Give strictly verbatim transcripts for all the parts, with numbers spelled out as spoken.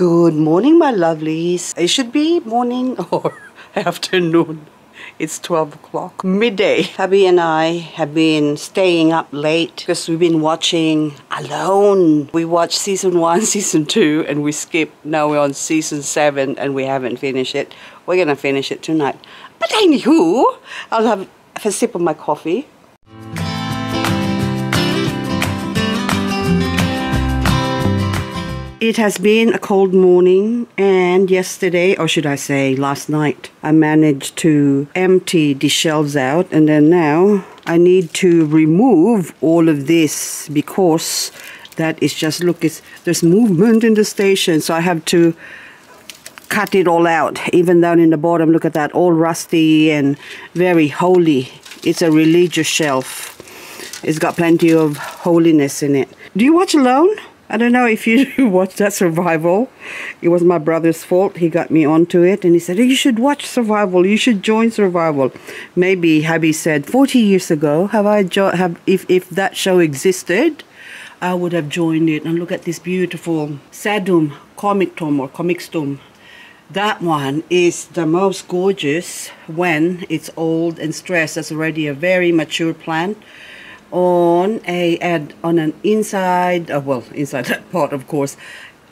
Good morning, my lovelies. It should be morning or afternoon. It's twelve o'clock, midday. Hubby and I have been staying up late because we've been watching Alone. We watched season one, season two, and we skipped. Now we're on season seven and we haven't finished it. We're gonna finish it tonight. But anywho, I'll have a sip of my coffee. It has been a cold morning, and yesterday, or should I say last night, I managed to empty the shelves out, and then now I need to remove all of this because that is just, look, it's, there's movement in the station, so I have to cut it all out. Even down in the bottom, look at that, all rusty and very holy. It's a religious shelf. It's got plenty of holiness in it. Do you watch Alone? I don't know if you watched that Survival. It was my brother's fault. He got me onto it and he said, you should watch Survival. You should join Survival. Maybe, Habby said, forty years ago, have I jo have, if, if that show existed, I would have joined it. And look at this beautiful Sedum comictum or comictum. That one is the most gorgeous when it's old and stressed. That's already a very mature plant. On a ad on an inside, uh, well, inside that pot, of course.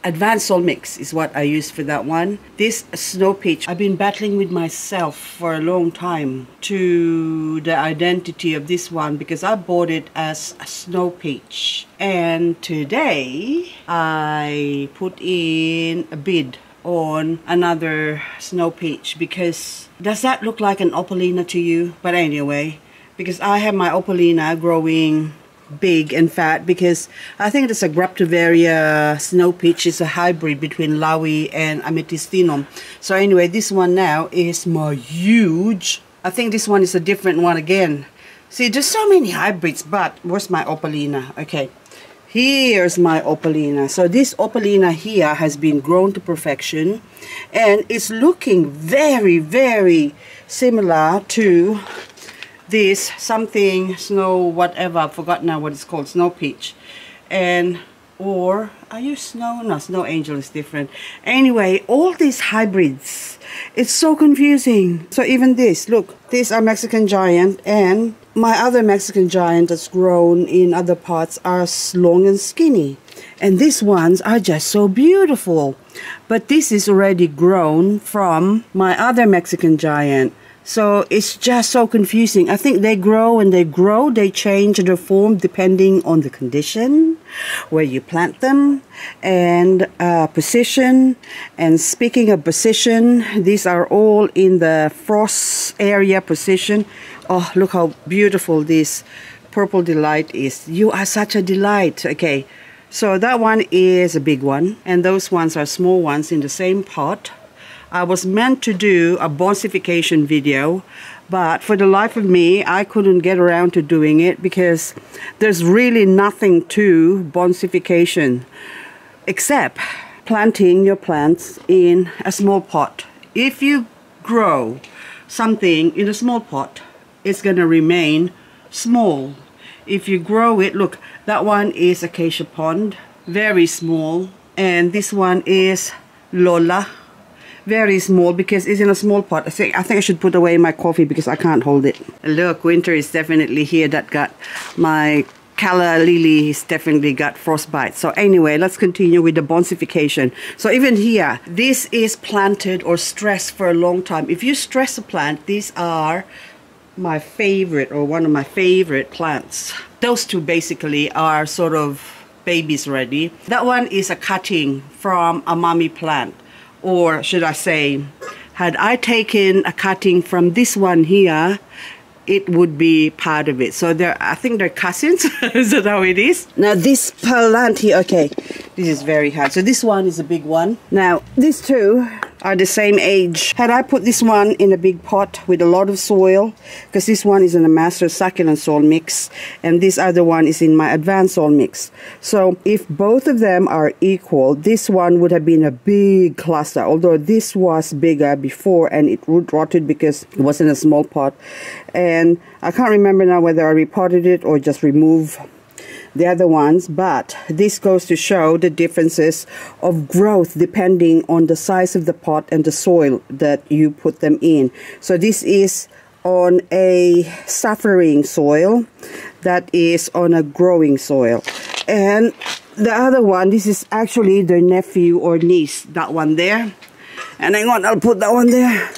Advanced soil mix is what I used for that one. This Snow Peach, I've been battling with myself for a long time to the identity of this one because I bought it as a Snow Peach, and today I put in a bid on another Snow Peach because does that look like an Opalina to you? But anyway, because I have my Opalina growing big and fat because I think it's a Graptoveria Snow Peach. It's a hybrid between Lowy and Amethystinum. So anyway, this one now is more huge. I think this one is a different one again. See, there's so many hybrids, but where's my Opalina? Okay, here's my Opalina. So this Opalina here has been grown to perfection and it's looking very, very similar to this something snow whatever, I forgot now what it's called, Snow Peach, and or are you snow no snow angel is different. Anyway, all these hybrids, it's so confusing. So even this, look, these are Mexican giant, and my other Mexican giant that's grown in other parts are long and skinny, and these ones are just so beautiful. But this is already grown from my other Mexican giant. So it's just so confusing. I think they grow and they grow. They change their form depending on the condition, where you plant them, and uh, position. And speaking of position, these are all in the frost area position. Oh, look how beautiful this purple delight is. You are such a delight. Okay, so that one is a big one. And those ones are small ones in the same pot. I was meant to do a bonsification video, but for the life of me, I couldn't get around to doing it because there's really nothing to bonsification except planting your plants in a small pot. If you grow something in a small pot, it's going to remain small. If you grow it, look, that one is Acacia Pond, very small, and this one is Lola. Very small because it's in a small pot. I think, I think I should put away my coffee because I can't hold it. Look, winter is definitely here. That got my calla lilies definitely got frostbite. So anyway, let's continue with the bonsification. So even here, this is planted or stressed for a long time. If you stress a plant, these are my favorite or one of my favorite plants. Those two basically are sort of babies already. That one is a cutting from a mommy plant. Or should I say, had I taken a cutting from this one here, it would be part of it. So they're, I think they're cousins. Is that how it is? Now this plant here, okay, this is very hard. So this one is a big one. Now these two are the same age. Had I put this one in a big pot with a lot of soil, because this one is in a master succulent soil mix, and this other one is in my advanced soil mix. So if both of them are equal, this one would have been a big cluster, although this was bigger before and it root rotted because it was in a small pot. And I can't remember now whether I repotted it or just remove the other ones, but this goes to show the differences of growth depending on the size of the pot and the soil that you put them in. So this is on a suffering soil, that is on a growing soil. And the other one, this is actually their nephew or niece, that one there. And hang on, I'll put that one there.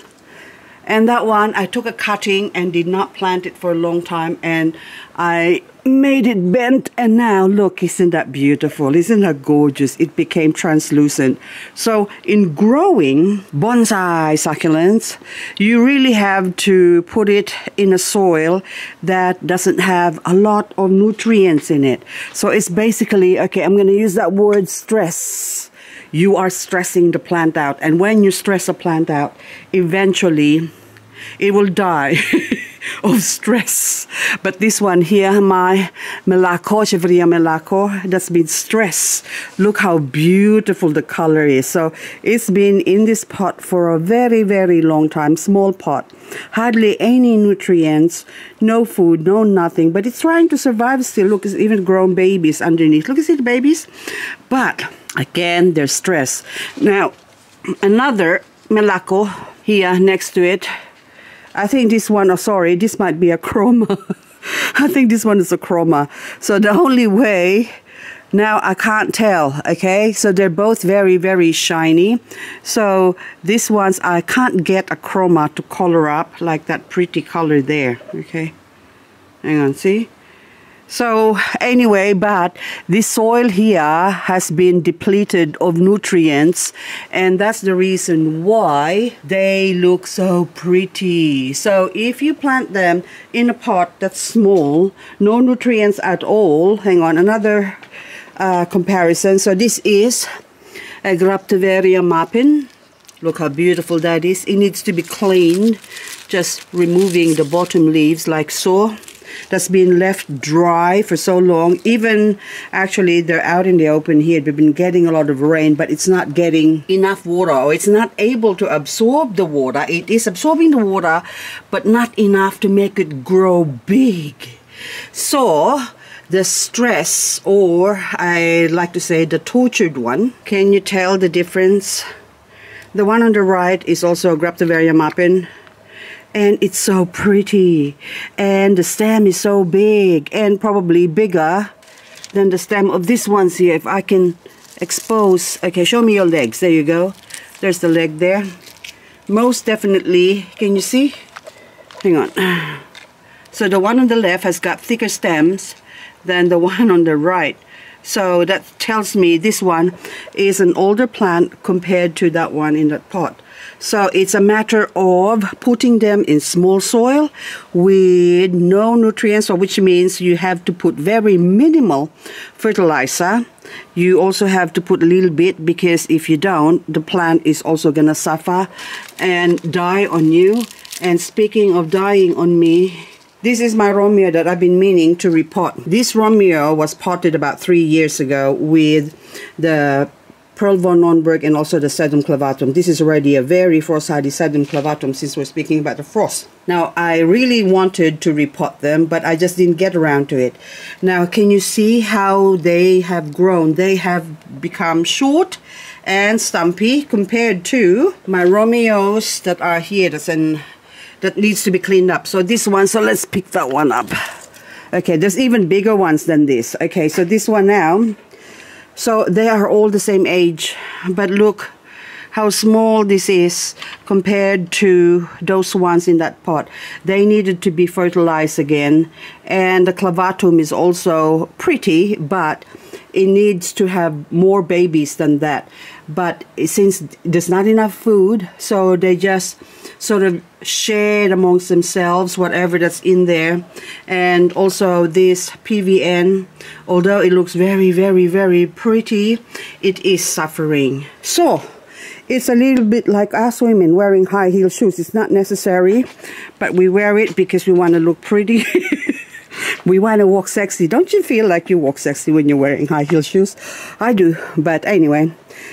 And that one, I took a cutting and did not plant it for a long time, and I made it bent, and now look, isn't that beautiful? Isn't that gorgeous? It became translucent. So in growing bonsai succulents, you really have to put it in a soil that doesn't have a lot of nutrients in it. So it's basically, okay, I'm going to use that word, stress. You are stressing the plant out, and when you stress a plant out, eventually it will die of stress. But this one here, my melaco chevria melaco, that's been stressed. Look how beautiful the color is. So it's been in this pot for a very very long time, small pot, hardly any nutrients, no food, no nothing, but it's trying to survive still. Look, it's even grown babies underneath. Look, you see the babies, but again they're stressed. Now another melaco here next to it, I think this one, oh sorry, this might be a chroma. I think this one is a chroma. So the only way, now I can't tell, okay? So they're both very, very shiny. So this one's, I can't get a chroma to color up like that pretty color there, okay? Hang on, see? So anyway, but the soil here has been depleted of nutrients, and that's the reason why they look so pretty. So if you plant them in a pot that's small, no nutrients at all. Hang on, another uh, comparison. So this is a Graptoveria mappin. Look how beautiful that is. It needs to be cleaned, just removing the bottom leaves like so. That's been left dry for so long. Even actually they're out in the open here, they've been getting a lot of rain, but it's not getting enough water, or it's not able to absorb the water. It is absorbing the water, but not enough to make it grow big. So the stress, or I like to say the tortured one, can you tell the difference? The one on the right is also a Graptoveria mappin. And it's so pretty, and the stem is so big, and probably bigger than the stem of this one's here. If I can expose, okay, show me your legs, there you go, there's the leg there. Most definitely, can you see? Hang on. So the one on the left has got thicker stems than the one on the right. So that tells me this one is an older plant compared to that one in that pot. So it's a matter of putting them in small soil with no nutrients, or which means you have to put very minimal fertilizer. You also have to put a little bit, because if you don't, the plant is also going to suffer and die on you. And speaking of dying on me, this is my Romeo that I've been meaning to repot. This Romeo was potted about three years ago with the Pearl Von Nornburg and also the Sedum Clavatum. This is already a very frost-hardy Sedum Clavatum, since we're speaking about the frost. Now, I really wanted to repot them, but I just didn't get around to it. Now, can you see how they have grown? They have become short and stumpy compared to my Romeos that are here, that's in, that needs to be cleaned up. So this one, so let's pick that one up. Okay, there's even bigger ones than this. Okay, so this one now, so they are all the same age, but look how small this is compared to those ones in that pot. They needed to be fertilized again, and the clavatum is also pretty, but it needs to have more babies than that. But since there's not enough food, so they just sort of shared amongst themselves whatever that's in there. And also this P V N, although it looks very very very pretty, it is suffering. So it's a little bit like us women wearing high heel shoes. It's not necessary, but we wear it because we want to look pretty. We want to walk sexy. Don't you feel like you walk sexy when you're wearing high heel shoes? I do. But anyway,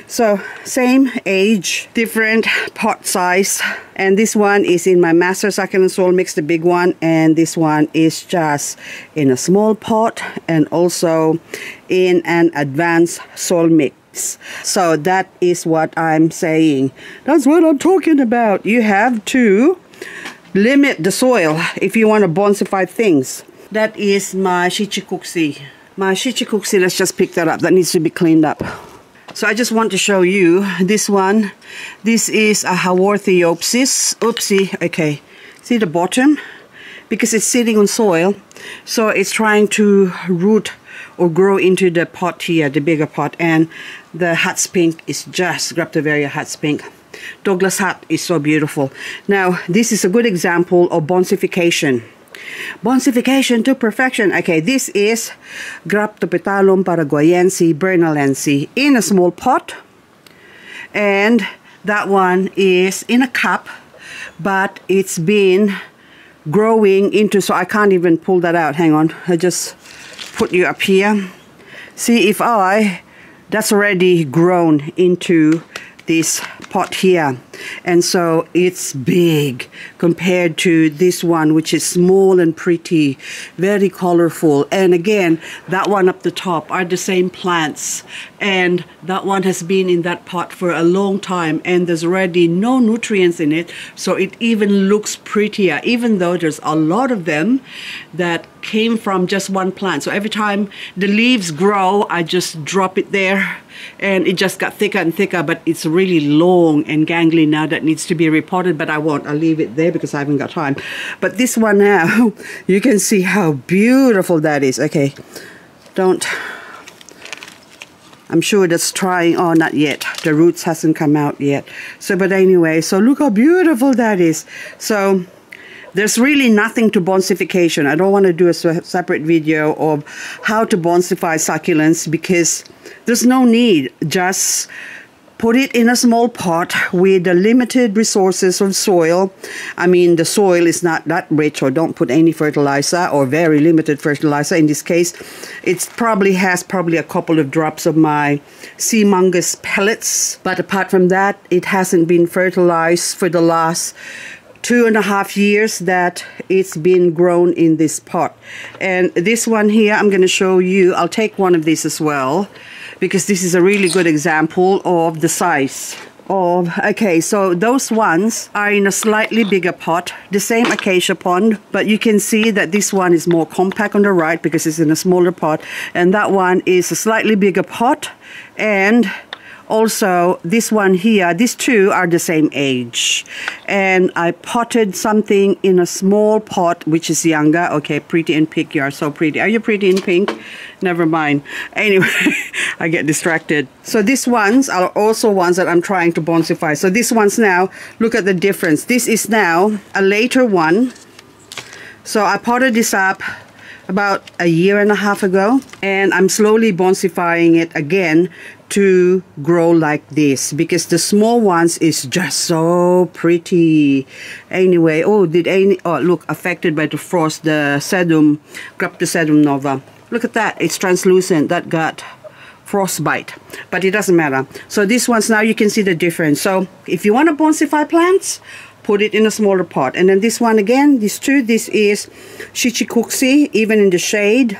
So same age, different pot size, and this one is in my master succulent soil mix, the big one, and this one is just in a small pot and also in an advanced soil mix. So that is what I'm saying. That's what I'm talking about. You have to limit the soil if you want to bonsify things. That is my shichikuksi. My shichikuksi, let's just pick that up. That needs to be cleaned up. So I just want to show you this one. This is a Haworthiopsis. Oopsie, okay. See the bottom? Because it's sitting on soil, so it's trying to root or grow into the pot here, the bigger pot. And the Huts pink is just Graptoveria Huts pink. Douglas Hut is so beautiful. Now, this is a good example of bonsification. Bonsification to perfection. Okay, this is Graptopetalum paraguayense, bernalensi, in a small pot. And that one is in a cup, but it's been growing into, so I can't even pull that out. Hang on, I just put you up here. See if I, that's already grown into this pot here, and so it's big compared to this one, which is small and pretty, very colorful. And again, that one up the top are the same plants, and that one has been in that pot for a long time, and there's already no nutrients in it, so it even looks prettier, even though there's a lot of them that came from just one plant. So every time the leaves grow, I just drop it there, and it just got thicker and thicker, but it's really long and gangly now. That needs to be repotted, but I won't. I'll leave it there because I haven't got time. But this one now, you can see how beautiful that is. Okay, don't, I'm sure that's trying, oh, not yet. The roots hasn't come out yet. So, but anyway, so look how beautiful that is. So there's really nothing to bonsification. I don't want to do a separate video of how to bonsify succulents because there's no need. Just put it in a small pot with the limited resources of soil. I mean, the soil is not that rich, or don't put any fertilizer or very limited fertilizer. In this case, it probably has probably a couple of drops of my Sea Mungus pellets. But apart from that, it hasn't been fertilized for the last two and a half years that it's been grown in this pot. And this one here, I'm going to show you. I'll take one of these as well, because this is a really good example of the size of, okay, so those ones are in a slightly bigger pot, the same acacia pond, but you can see that this one is more compact on the right because it's in a smaller pot, and that one is a slightly bigger pot, and also this one here, these two are the same age, and I potted something in a small pot which is younger. Okay, pretty and pink, you are so pretty. Are you pretty in pink? Never mind. Anyway, I get distracted. So these ones are also ones that I'm trying to bonsify. So these ones now, look at the difference. This is now a later one. So I potted this up about a year and a half ago, and I'm slowly bonsifying it again to grow like this, because the small ones is just so pretty. Anyway, oh, did any, oh, look, affected by the frost, the sedum, Grapta sedum nova. Look at that, it's translucent, that got frostbite, but it doesn't matter. So these ones now, you can see the difference. So if you want to bonsify plants, put it in a smaller pot. And then this one again, these two, this is shichikuksi, even in the shade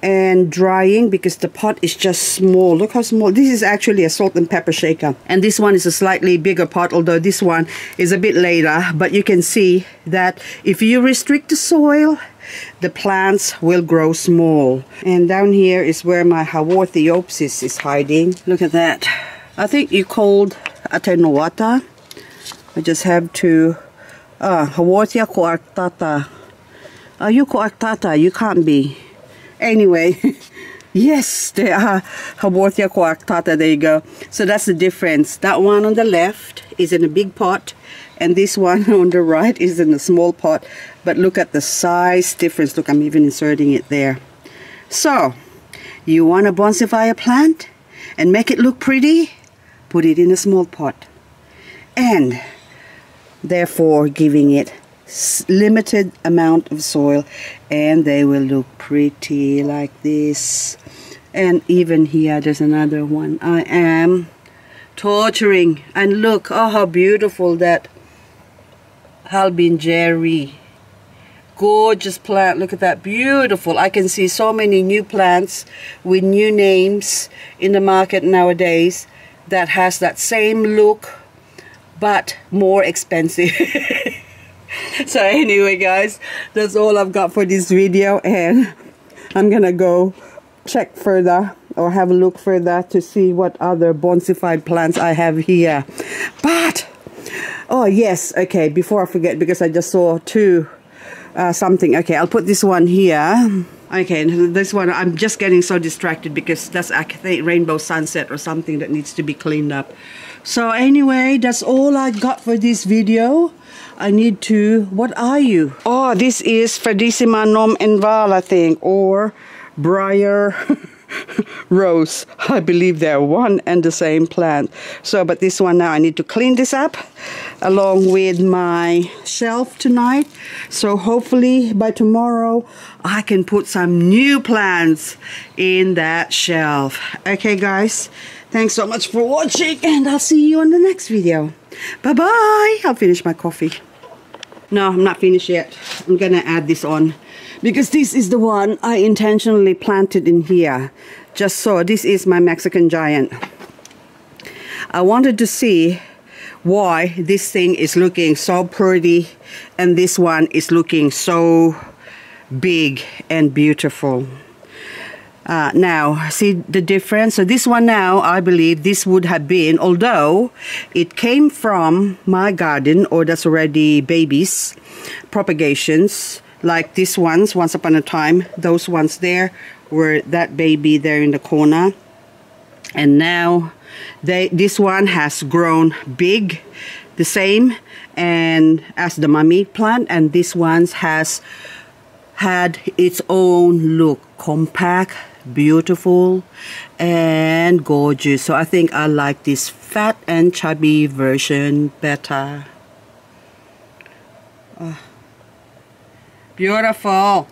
and drying, because the pot is just small. Look how small. This is actually a salt and pepper shaker, and this one is a slightly bigger pot, although this one is a bit later. But you can see that if you restrict the soil, the plants will grow small. And down here is where my Haworthiopsis is hiding. Look at that. I think you called Atenuata. I just have to uh haworthia coarctata. Are you coarctata? You can't be. Anyway, yes, they are Haworthia coarctata. There you go. So that's the difference. That one on the left is in a big pot, and this one on the right is in a small pot. But look at the size difference. Look, I'm even inserting it there. So, you want to bonsify a plant and make it look pretty? Put it in a small pot, and therefore giving it limited amount of soil, and they will look pretty like this. And even here, there's another one. I am torturing. And look, oh, how beautiful that halbingeri. Gorgeous plant. Look at that. Beautiful. I can see so many new plants with new names in the market nowadays that has that same look but more expensive. So anyway, guys, that's all I've got for this video, and I'm gonna go check further or have a look further to see what other bonsai plants I have here. But oh yes, okay, before I forget, because I just saw two uh, something. Okay, I'll put this one here. Okay, this one, I'm just getting so distracted because that's, I think, rainbow sunset or something that needs to be cleaned up. So anyway, that's all I got for this video. I need to, what are you? Oh, this is Ferdissima Nom Invala, I think, or Briar Rose. I believe they're one and the same plant. So, but this one now, I need to clean this up along with my shelf tonight. So hopefully by tomorrow I can put some new plants in that shelf. Okay guys, thanks so much for watching, and I'll see you on the next video. Bye bye. I'll finish my coffee. No, I'm not finished yet. I'm gonna add this on, because this is the one I intentionally planted in here. Just so, this is my Mexican giant. I wanted to see why this thing is looking so pretty and this one is looking so big and beautiful. Uh, now, see the difference? So this one now, I believe this would have been, although it came from my garden, or that's already babies, propagations, like these ones, once upon a time, those ones there were that baby there in the corner. And now, they, this one has grown big, the same, and as the mummy plant, and this one's has had its own look, compact, beautiful, and gorgeous. So I think I like this fat and chubby version better. Oh. Beautiful.